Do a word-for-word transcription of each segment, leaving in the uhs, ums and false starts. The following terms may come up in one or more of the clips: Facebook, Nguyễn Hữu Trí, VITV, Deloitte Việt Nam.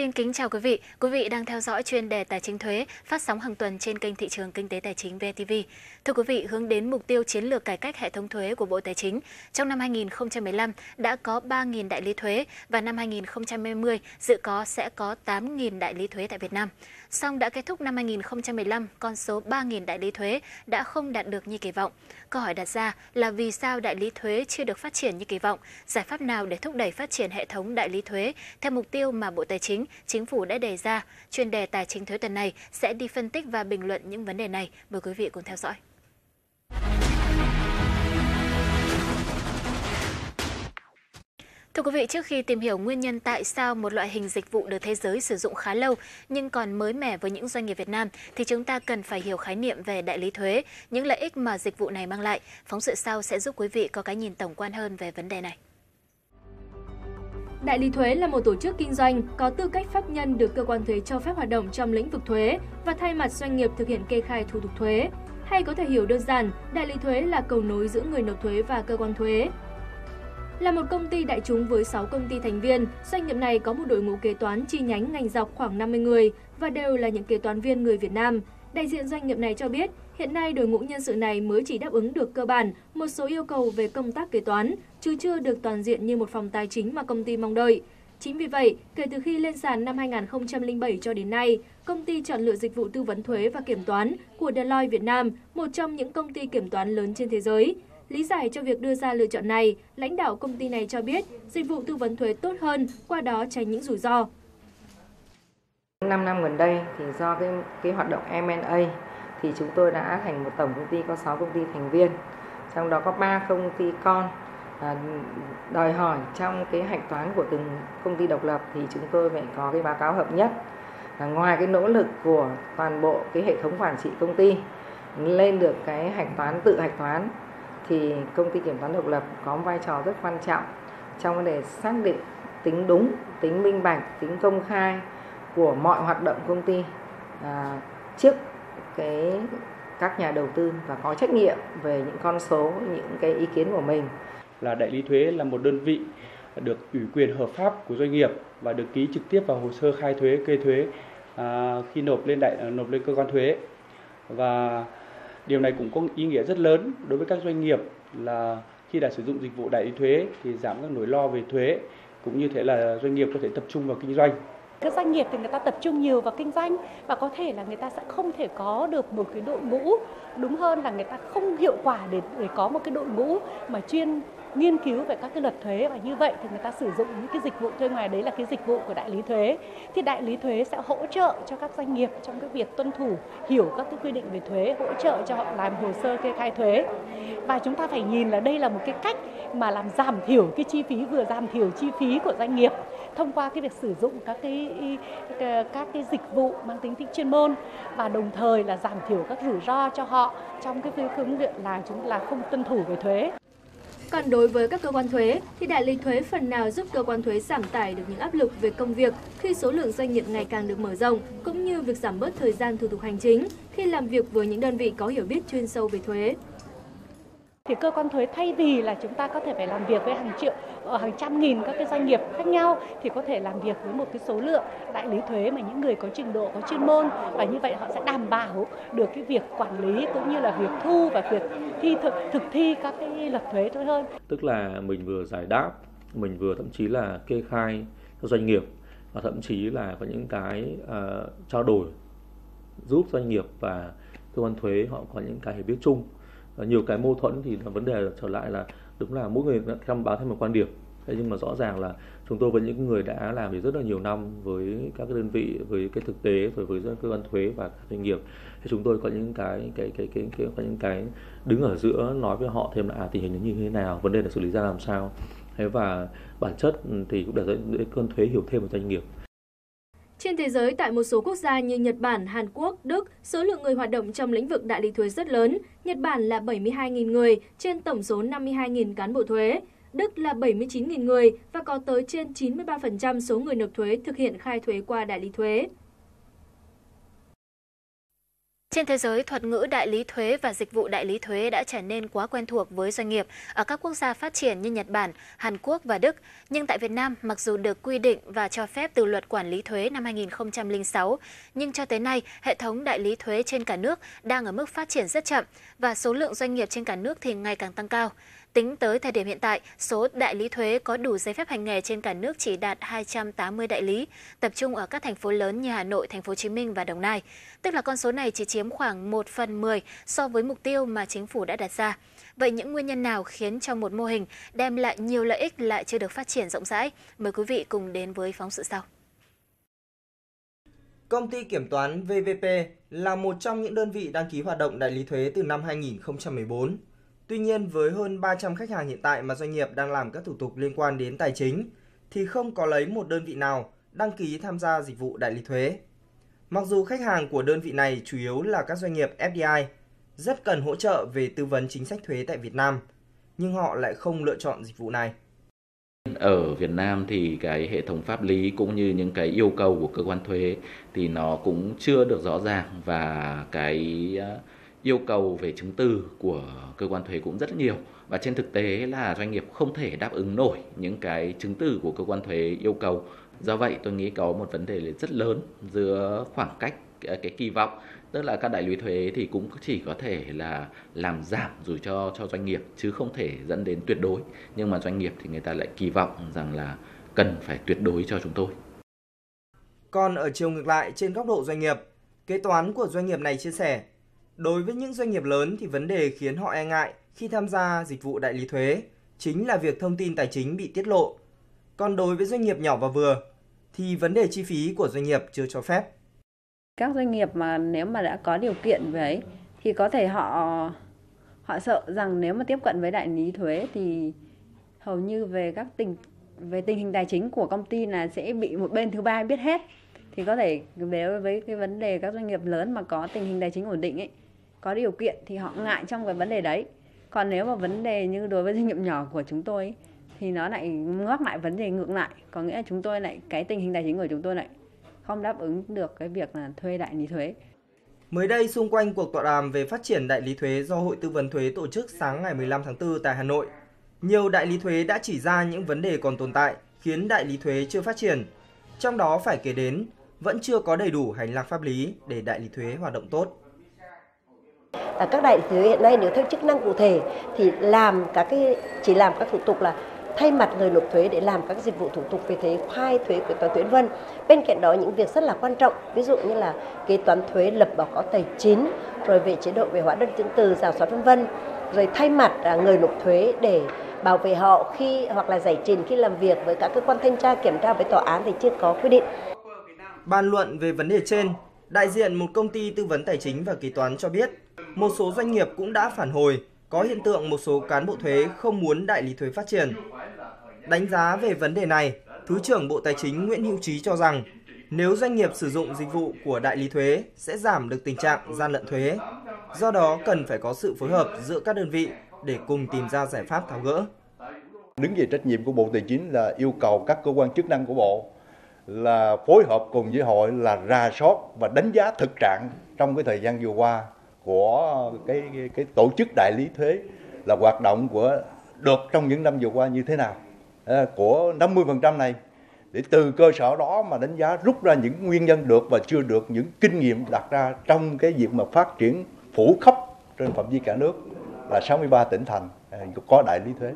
Xin kính chào quý vị. Quý vị đang theo dõi chuyên đề Tài chính thuế phát sóng hàng tuần trên kênh Thị trường Kinh tế Tài chính vê tê vê. Thưa quý vị, hướng đến mục tiêu chiến lược cải cách hệ thống thuế của Bộ Tài chính, trong năm hai nghìn không trăm mười lăm đã có ba nghìn đại lý thuế và năm hai nghìn không trăm hai mươi dự có sẽ có tám nghìn đại lý thuế tại Việt Nam. Song đã kết thúc năm hai nghìn không trăm mười lăm, con số ba nghìn đại lý thuế đã không đạt được như kỳ vọng. Câu hỏi đặt ra là vì sao đại lý thuế chưa được phát triển như kỳ vọng? Giải pháp nào để thúc đẩy phát triển hệ thống đại lý thuế theo mục tiêu mà Bộ Tài chính, Chính phủ đã đề ra? Chuyên đề Tài chính thuế tuần này sẽ đi phân tích và bình luận những vấn đề này. Mời quý vị cùng theo dõi. Thưa quý vị, trước khi tìm hiểu nguyên nhân tại sao một loại hình dịch vụ được thế giới sử dụng khá lâu nhưng còn mới mẻ với những doanh nghiệp Việt Nam, thì chúng ta cần phải hiểu khái niệm về đại lý thuế, những lợi ích mà dịch vụ này mang lại. Phóng sự sau sẽ giúp quý vị có cái nhìn tổng quan hơn về vấn đề này. Đại lý thuế là một tổ chức kinh doanh có tư cách pháp nhân được cơ quan thuế cho phép hoạt động trong lĩnh vực thuế và thay mặt doanh nghiệp thực hiện kê khai thủ tục thuế. Hay có thể hiểu đơn giản, đại lý thuế là cầu nối giữa người nộp thuế và cơ quan thuế. Là một công ty đại chúng với sáu công ty thành viên, doanh nghiệp này có một đội ngũ kế toán chi nhánh ngành dọc khoảng năm mươi người và đều là những kế toán viên người Việt Nam. Đại diện doanh nghiệp này cho biết, hiện nay đội ngũ nhân sự này mới chỉ đáp ứng được cơ bản một số yêu cầu về công tác kế toán, chứ chưa được toàn diện như một phòng tài chính mà công ty mong đợi. Chính vì vậy, kể từ khi lên sàn năm hai nghìn không trăm lẻ bảy cho đến nay, công ty chọn lựa dịch vụ tư vấn thuế và kiểm toán của Deloitte Việt Nam, một trong những công ty kiểm toán lớn trên thế giới. Lý giải cho việc đưa ra lựa chọn này, lãnh đạo công ty này cho biết dịch vụ tư vấn thuế tốt hơn, qua đó tránh những rủi ro. năm năm gần đây thì do cái, cái hoạt động em and a thì chúng tôi đã thành một tổng công ty có sáu công ty thành viên, trong đó có ba công ty con. À, đòi hỏi trong cái hạch toán của từng công ty độc lập thì chúng tôi phải có cái báo cáo hợp nhất. À, ngoài cái nỗ lực của toàn bộ cái hệ thống quản trị công ty lên được cái hạch toán tự hạch toán, thì công ty kiểm toán độc lập có vai trò rất quan trọng trong vấn đề xác định tính đúng, tính minh bạch, tính công khai của mọi hoạt động công ty à, trước cái các nhà đầu tư và có trách nhiệm về những con số, những cái ý kiến của mình. Là đại lý thuế là một đơn vị được ủy quyền hợp pháp của doanh nghiệp và được ký trực tiếp vào hồ sơ khai thuế, kê thuế à, khi nộp lên đại nộp lên cơ quan thuế. Và điều này cũng có ý nghĩa rất lớn đối với các doanh nghiệp là khi đã sử dụng dịch vụ đại lý thuế thì giảm các nỗi lo về thuế, cũng như thế là doanh nghiệp có thể tập trung vào kinh doanh. Các doanh nghiệp thì người ta tập trung nhiều vào kinh doanh và có thể là người ta sẽ không thể có được một cái đội ngũ, đúng hơn là người ta không hiệu quả để, để có một cái đội ngũ mà chuyên nghiên cứu về các cái luật thuế, và như vậy thì người ta sử dụng những cái dịch vụ thuê ngoài, đấy là cái dịch vụ của đại lý thuế. Thì đại lý thuế sẽ hỗ trợ cho các doanh nghiệp trong cái việc tuân thủ, hiểu các cái quy định về thuế, hỗ trợ cho họ làm hồ sơ kê khai thuế. Và chúng ta phải nhìn là đây là một cái cách mà làm giảm thiểu cái chi phí, vừa giảm thiểu chi phí của doanh nghiệp thông qua cái việc sử dụng các cái các cái dịch vụ mang tính tính chuyên môn, và đồng thời là giảm thiểu các rủi ro cho họ trong cái phương diện là chúng là không tuân thủ về thuế. Còn đối với các cơ quan thuế thì đại lý thuế phần nào giúp cơ quan thuế giảm tải được những áp lực về công việc khi số lượng doanh nghiệp ngày càng được mở rộng, cũng như việc giảm bớt thời gian thủ tục hành chính khi làm việc với những đơn vị có hiểu biết chuyên sâu về thuế. Thì cơ quan thuế thay vì là chúng ta có thể phải làm việc với hàng triệu, hàng trăm nghìn các cái doanh nghiệp khác nhau, thì có thể làm việc với một cái số lượng đại lý thuế mà những người có trình độ, có chuyên môn, và như vậy họ sẽ đảm bảo được cái việc quản lý cũng như là việc thu và việc thi thực, thực thi các cái luật thuế tốt hơn. Tức là mình vừa giải đáp, mình vừa thậm chí là kê khai cho doanh nghiệp, và thậm chí là có những cái uh, trao đổi giúp doanh nghiệp và cơ quan thuế họ có những cái hiểu biết chung. Nhiều cái mâu thuẫn thì vấn đề trở lại là đúng là mỗi người tham báo thêm một quan điểm. Thế nhưng mà rõ ràng là chúng tôi với những người đã làm việc rất là nhiều năm với các cái đơn vị, với cái thực tế, rồi với cơ quan thuế và doanh nghiệp, thì chúng tôi có những cái cái cái cái, cái có những cái đứng ở giữa nói với họ thêm là à, tình hình như thế nào, vấn đề là xử lý ra làm sao. Thế và bản chất thì cũng để cơ quan thuế hiểu thêm về doanh nghiệp. Trên thế giới, tại một số quốc gia như Nhật Bản, Hàn Quốc, Đức, số lượng người hoạt động trong lĩnh vực đại lý thuế rất lớn. Nhật Bản là bảy mươi hai nghìn người trên tổng số năm mươi hai nghìn cán bộ thuế. Đức là bảy mươi chín nghìn người và có tới trên chín mươi ba phần trăm số người nộp thuế thực hiện khai thuế qua đại lý thuế. Trên thế giới, thuật ngữ đại lý thuế và dịch vụ đại lý thuế đã trở nên quá quen thuộc với doanh nghiệp ở các quốc gia phát triển như Nhật Bản, Hàn Quốc và Đức. Nhưng tại Việt Nam, mặc dù được quy định và cho phép từ Luật Quản lý thuế năm hai nghìn không trăm lẻ sáu, nhưng cho tới nay, hệ thống đại lý thuế trên cả nước đang ở mức phát triển rất chậm và số lượng doanh nghiệp trên cả nước thì ngày càng tăng cao. Tính tới thời điểm hiện tại, số đại lý thuế có đủ giấy phép hành nghề trên cả nước chỉ đạt hai trăm tám mươi đại lý, tập trung ở các thành phố lớn như Hà Nội, Thành phố Hồ Chí Minh và Đồng Nai. Tức là con số này chỉ chiếm khoảng một phần mười so với mục tiêu mà chính phủ đã đặt ra. Vậy những nguyên nhân nào khiến cho một mô hình đem lại nhiều lợi ích lại chưa được phát triển rộng rãi? Mời quý vị cùng đến với phóng sự sau. Công ty Kiểm toán vê vê pê là một trong những đơn vị đăng ký hoạt động đại lý thuế từ năm hai nghìn không trăm mười bốn. Tuy nhiên, với hơn ba trăm khách hàng hiện tại mà doanh nghiệp đang làm các thủ tục liên quan đến tài chính, thì không có lấy một đơn vị nào đăng ký tham gia dịch vụ đại lý thuế. Mặc dù khách hàng của đơn vị này chủ yếu là các doanh nghiệp ép đê i, rất cần hỗ trợ về tư vấn chính sách thuế tại Việt Nam, nhưng họ lại không lựa chọn dịch vụ này. Ở Việt Nam thì cái hệ thống pháp lý cũng như những cái yêu cầu của cơ quan thuế thì nó cũng chưa được rõ ràng, và cái yêu cầu về chứng từ của cơ quan thuế cũng rất nhiều, và trên thực tế là doanh nghiệp không thể đáp ứng nổi những cái chứng từ của cơ quan thuế yêu cầu. Do vậy tôi nghĩ có một vấn đề rất lớn giữa khoảng cách cái kỳ vọng, tức là các đại lý thuế thì cũng chỉ có thể là làm giảm rủi cho cho doanh nghiệp chứ không thể dẫn đến tuyệt đối, nhưng mà doanh nghiệp thì người ta lại kỳ vọng rằng là cần phải tuyệt đối cho chúng tôi. Còn ở chiều ngược lại, trên góc độ doanh nghiệp, kế toán của doanh nghiệp này chia sẻ, đối với những doanh nghiệp lớn thì vấn đề khiến họ e ngại khi tham gia dịch vụ đại lý thuế chính là việc thông tin tài chính bị tiết lộ. Còn đối với doanh nghiệp nhỏ và vừa thì vấn đề chi phí của doanh nghiệp chưa cho phép. Các doanh nghiệp mà nếu mà đã có điều kiện về ấy, thì có thể họ họ sợ rằng nếu mà tiếp cận với đại lý thuế thì hầu như về các tình về tình hình tài chính của công ty là sẽ bị một bên thứ ba biết hết. Thì có thể nếu với cái vấn đề các doanh nghiệp lớn mà có tình hình tài chính ổn định ấy, có điều kiện thì họ ngại trong cái vấn đề đấy. Còn nếu mà vấn đề như đối với doanh nghiệp nhỏ của chúng tôi ấy, thì nó lại ngược lại vấn đề ngược lại, có nghĩa là chúng tôi lại cái tình hình tài chính của chúng tôi lại không đáp ứng được cái việc là thuê đại lý thuế. Mới đây, xung quanh cuộc tọa đàm về phát triển đại lý thuế do Hội Tư vấn Thuế tổ chức sáng ngày mười lăm tháng tư tại Hà Nội, nhiều đại lý thuế đã chỉ ra những vấn đề còn tồn tại khiến đại lý thuế chưa phát triển. Trong đó phải kể đến vẫn chưa có đầy đủ hành lang pháp lý để đại lý thuế hoạt động tốt. À, các đại lý thuế hiện nay nếu theo chức năng cụ thể thì làm các cái chỉ làm các thủ tục là thay mặt người nộp thuế để làm các dịch vụ thủ tục về thuế, khai thuế, kế toán thuế vân. Bên cạnh đó những việc rất là quan trọng, ví dụ như là kế toán thuế, lập báo cáo tài chính, rồi về chế độ về hóa đơn chứng từ, rà soát vân vân, rồi thay mặt người nộp thuế để bảo vệ họ khi hoặc là giải trình khi làm việc với các cơ quan thanh tra, kiểm tra với tòa án thì chưa có quy định. Bàn luận về vấn đề trên, đại diện một công ty tư vấn tài chính và kế toán cho biết, một số doanh nghiệp cũng đã phản hồi có hiện tượng một số cán bộ thuế không muốn đại lý thuế phát triển. Đánh giá về vấn đề này, Thứ trưởng Bộ Tài chính Nguyễn Hữu Trí cho rằng, nếu doanh nghiệp sử dụng dịch vụ của đại lý thuế sẽ giảm được tình trạng gian lận thuế. Do đó cần phải có sự phối hợp giữa các đơn vị để cùng tìm ra giải pháp tháo gỡ. Đứng về trách nhiệm của Bộ Tài chính là yêu cầu các cơ quan chức năng của Bộ là phối hợp cùng với hội là rà soát và đánh giá thực trạng trong cái thời gian vừa qua của cái, cái, cái tổ chức đại lý thuế là hoạt động của được trong những năm vừa qua như thế nào, à, của năm mươi phần trăm này, để từ cơ sở đó mà đánh giá rút ra những nguyên nhân được và chưa được, những kinh nghiệm đặt ra trong cái việc mà phát triển phủ khắp trên phạm vi cả nước là sáu mươi ba tỉnh thành có đại lý thuế.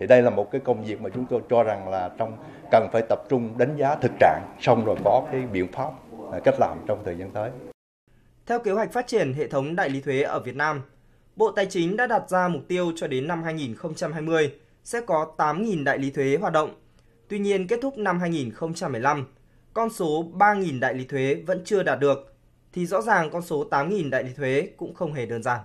Thì đây là một cái công việc mà chúng tôi cho rằng là trong cần phải tập trung đánh giá thực trạng, xong rồi có cái biện pháp, cách làm trong thời gian tới. Theo kế hoạch phát triển hệ thống đại lý thuế ở Việt Nam, Bộ Tài chính đã đặt ra mục tiêu cho đến năm hai nghìn không trăm hai mươi sẽ có tám nghìn đại lý thuế hoạt động. Tuy nhiên, kết thúc năm hai nghìn không trăm mười lăm, con số ba nghìn đại lý thuế vẫn chưa đạt được, thì rõ ràng con số tám nghìn đại lý thuế cũng không hề đơn giản.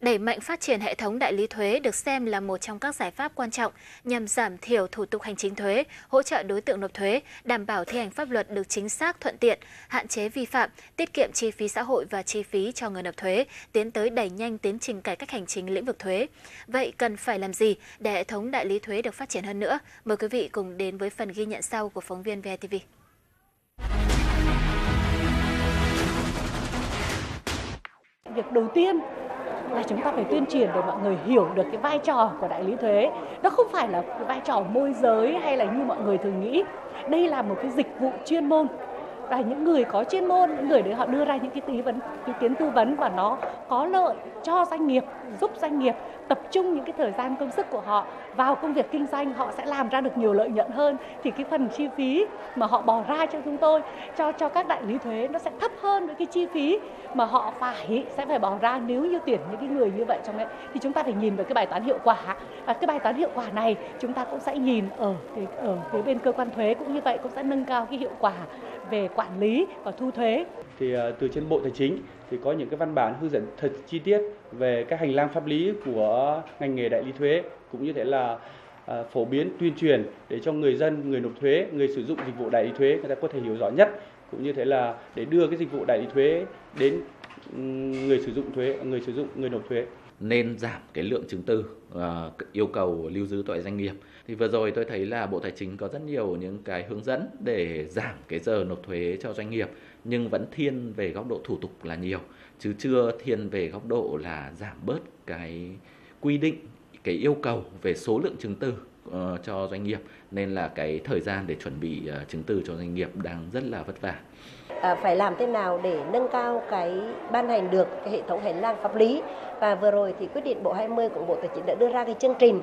Đẩy mạnh phát triển hệ thống đại lý thuế được xem là một trong các giải pháp quan trọng nhằm giảm thiểu thủ tục hành chính thuế, hỗ trợ đối tượng nộp thuế, đảm bảo thi hành pháp luật được chính xác, thuận tiện, hạn chế vi phạm, tiết kiệm chi phí xã hội và chi phí cho người nộp thuế, tiến tới đẩy nhanh tiến trình cải cách hành chính lĩnh vực thuế. Vậy cần phải làm gì để hệ thống đại lý thuế được phát triển hơn nữa? Mời quý vị cùng đến với phần ghi nhận sau của phóng viên vê i tê vê. việc đầu tiên là chúng ta phải tuyên truyền để mọi người hiểu được cái vai trò của đại lý thuế. Nó không phải là cái vai trò môi giới hay là như mọi người thường nghĩ. Đây là một cái dịch vụ chuyên môn. Và những người có chuyên môn, những người đấy họ đưa ra những cái tư vấn, ý kiến tư vấn và nó có lợi cho doanh nghiệp, giúp doanh nghiệp tập trung những cái thời gian công sức của họ vào công việc kinh doanh, họ sẽ làm ra được nhiều lợi nhuận hơn. Thì cái phần chi phí mà họ bỏ ra cho chúng tôi, cho cho các đại lý thuế nó sẽ thấp hơn với cái chi phí mà họ phải sẽ phải bỏ ra nếu như tuyển những cái người như vậy trong đấy. Thì chúng ta phải nhìn vào cái bài toán hiệu quả, và cái bài toán hiệu quả này chúng ta cũng sẽ nhìn ở cái, ở phía bên cơ quan thuế cũng như vậy, cũng sẽ nâng cao cái hiệu quả về quản lý và thu thuế. Thì từ trên Bộ Tài chính thì có những cái văn bản hướng dẫn thật chi tiết về các hành lang pháp lý của ngành nghề đại lý thuế, cũng như thế là phổ biến tuyên truyền để cho người dân, người nộp thuế, người sử dụng dịch vụ đại lý thuế người ta có thể hiểu rõ nhất, cũng như thế là để đưa cái dịch vụ đại lý thuế đến người sử dụng thuế, người sử dụng người nộp thuế. Nên giảm cái lượng chứng từ uh, yêu cầu lưu giữ tại doanh nghiệp. Thì vừa rồi tôi thấy là Bộ Tài chính có rất nhiều những cái hướng dẫn để giảm cái giờ nộp thuế cho doanh nghiệp, nhưng vẫn thiên về góc độ thủ tục là nhiều, chứ chưa thiên về góc độ là giảm bớt cái quy định, cái yêu cầu về số lượng chứng từ uh, cho doanh nghiệp. Nên là cái thời gian để chuẩn bị uh, chứng từ cho doanh nghiệp đang rất là vất vả. À, phải làm thế nào để nâng cao cái ban hành được cái hệ thống hành lang pháp lý, và vừa rồi thì quyết định Bộ hai mươi của Bộ Tài chính đã đưa ra cái chương trình,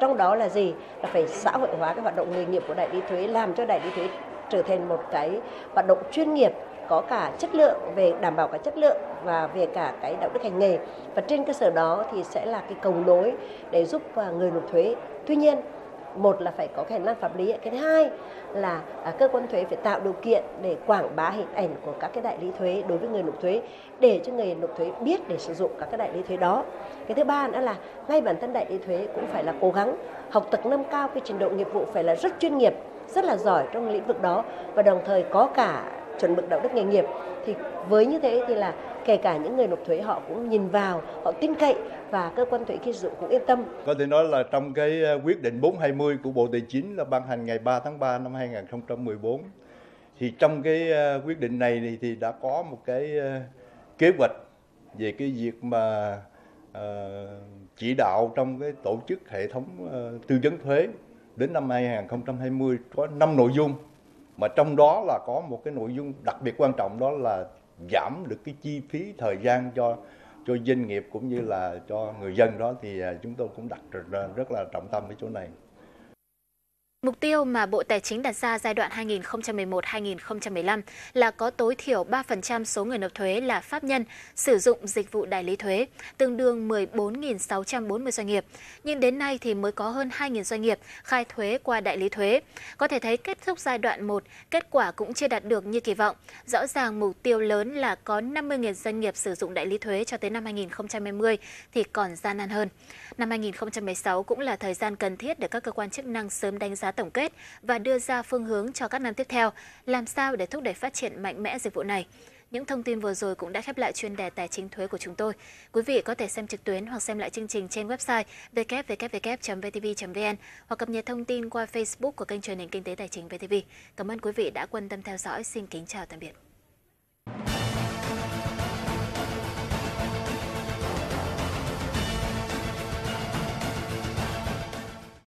trong đó là gì, là phải xã hội hóa cái hoạt động nghề nghiệp của đại lý thuế, làm cho đại lý thuế trở thành một cái hoạt động chuyên nghiệp, có cả chất lượng, về đảm bảo cả chất lượng và về cả cái đạo đức hành nghề, và trên cơ sở đó thì sẽ là cái cầu nối để giúp người nộp thuế. Tuy nhiên, một là phải có cái hành lang pháp lý, cái thứ hai là cơ quan thuế phải tạo điều kiện để quảng bá hình ảnh của các cái đại lý thuế đối với người nộp thuế, để cho người nộp thuế biết để sử dụng các cái đại lý thuế đó. Cái thứ ba nữa là ngay bản thân đại lý thuế cũng phải là cố gắng học tập nâng cao cái trình độ nghiệp vụ, phải là rất chuyên nghiệp, rất là giỏi trong lĩnh vực đó, và đồng thời có cả chuẩn mực đạo đức nghề nghiệp. Thì với như thế thì là kể cả những người nộp thuế họ cũng nhìn vào, họ tin cậy, và cơ quan thuế khi sử dụng cũng yên tâm. Có thể nói là trong cái quyết định bốn hai mươi của Bộ Tài chính là ban hành ngày ba tháng ba năm hai nghìn không trăm mười bốn, thì trong cái quyết định này thì đã có một cái kế hoạch về cái việc mà chỉ đạo trong cái tổ chức hệ thống tư vấn thuế đến năm hai nghìn không trăm hai mươi, có năm nội dung, mà trong đó là có một cái nội dung đặc biệt quan trọng, đó là giảm được cái chi phí thời gian cho cho doanh nghiệp cũng như là cho người dân đó, thì chúng tôi cũng đặt rất là trọng tâm ở chỗ này. Mục tiêu mà Bộ Tài chính đặt ra giai đoạn hai nghìn không trăm mười một đến hai nghìn không trăm mười lăm là có tối thiểu ba phần trăm số người nộp thuế là pháp nhân sử dụng dịch vụ đại lý thuế, tương đương mười bốn nghìn sáu trăm bốn mươi doanh nghiệp. Nhưng đến nay thì mới có hơn hai nghìn doanh nghiệp khai thuế qua đại lý thuế. Có thể thấy kết thúc giai đoạn một, kết quả cũng chưa đạt được như kỳ vọng. Rõ ràng mục tiêu lớn là có năm mươi nghìn doanh nghiệp sử dụng đại lý thuế cho tới năm hai nghìn không trăm hai mươi thì còn gian nan hơn. Năm hai nghìn không trăm mười sáu cũng là thời gian cần thiết để các cơ quan chức năng sớm đánh giá tổng kết và đưa ra phương hướng cho các năm tiếp theo, làm sao để thúc đẩy phát triển mạnh mẽ dịch vụ này. Những thông tin vừa rồi cũng đã khép lại chuyên đề tài chính thuế của chúng tôi. Quý vị có thể xem trực tuyến hoặc xem lại chương trình trên website w w w chấm v t v chấm v n hoặc cập nhật thông tin qua Facebook của kênh truyền hình Kinh tế Tài chính vê tê vê. Cảm ơn quý vị đã quan tâm theo dõi. Xin kính chào tạm biệt.